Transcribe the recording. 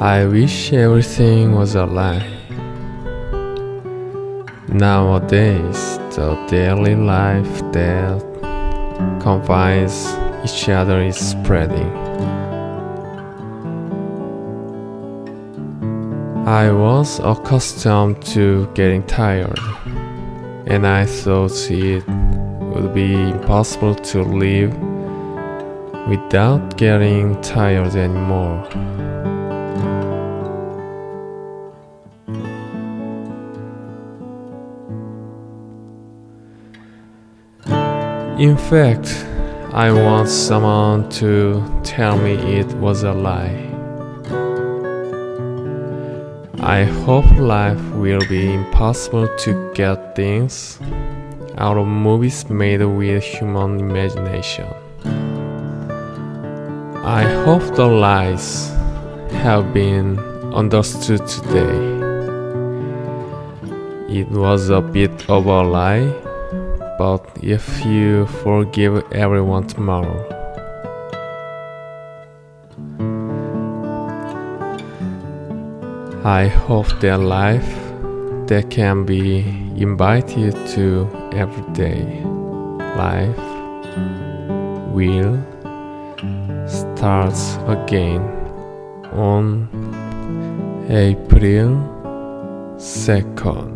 I wish everything was a lie. Nowadays, the daily life that confines each other is spreading. I was accustomed to getting tired, and I thought it would be impossible to live without getting tired anymore. In fact, I want someone to tell me it was a lie. I hope life will be impossible to get things out of movies made with human imagination. I hope the lies have been understood today. It was a bit of a lie, but if you forgive everyone tomorrow, I hope their life they can be invited to everyday life will starts again on April 2nd.